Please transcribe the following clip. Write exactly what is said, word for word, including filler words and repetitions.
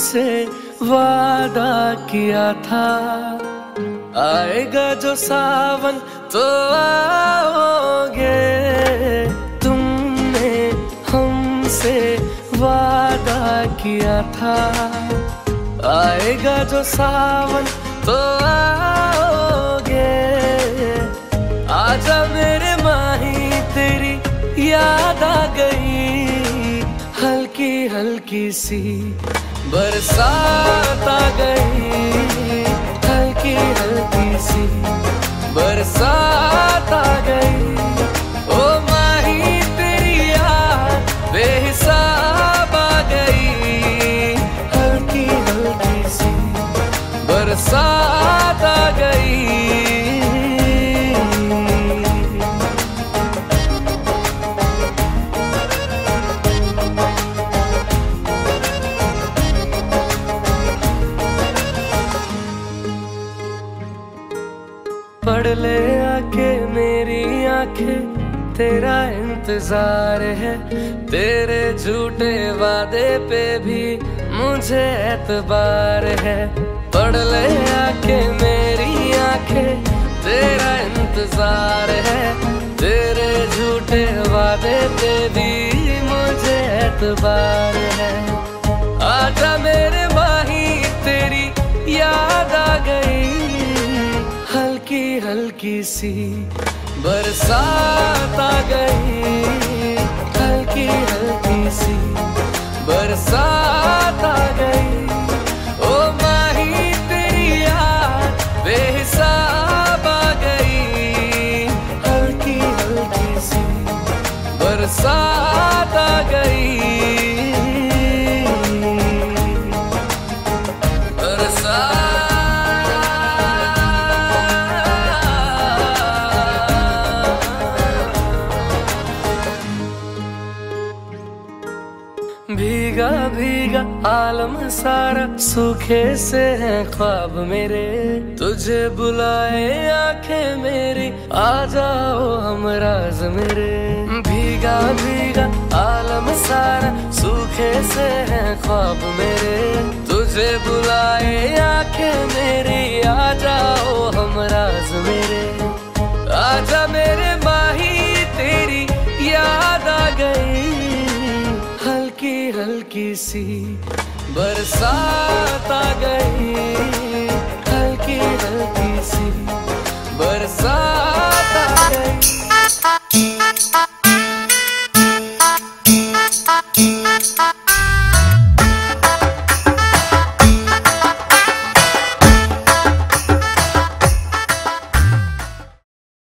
तुमसे वादा किया था, आएगा जो सावन तो आओगे। तुमने हमसे वादा किया था, आएगा जो सावन तो आओगे। आजा मेरे माही तेरी याद आ गई, हल्की हल्की सी बरसात आ गई, हल्की हल्की सी बरसात आ गई। ओ माही तेरी याद बेहिसाब आ गई, हल्की हल्की सी बरसात आ गई। पढ़ ले आके मेरी आंखें, तेरा इंतजार है, तेरे झूठे वादे पे भी मुझे एतबार है। पढ़ ले आके मेरी आंखें, तेरा इंतजार है, तेरे झूठे वादे पे भी मुझे एतबार है। आजा मेरे माही तेरी याद आ गई, हल्की हल्की सी बरसात आ गई, हल्की हल्की सी बरसात आ गई। ओ माही तेरी याद बेहिसाब आ गई, हल्की हल्की सी बरसात आ गई। भीगा भीगा आलम सारा, सूखे से है ख्वाब मेरे, तुझे बुलाए आंखें मेरी, आ जाओ हम राज मेरे। भीगा भीगा आलम सारा, सूखे से है ख्वाब मेरे, तुझे बुलाए आंखें मेरी, आ जाओ हम राज मेरे। आजा मेरे माही तेरी याद आ गई, हल्की हल्की सी बरसात आ गई।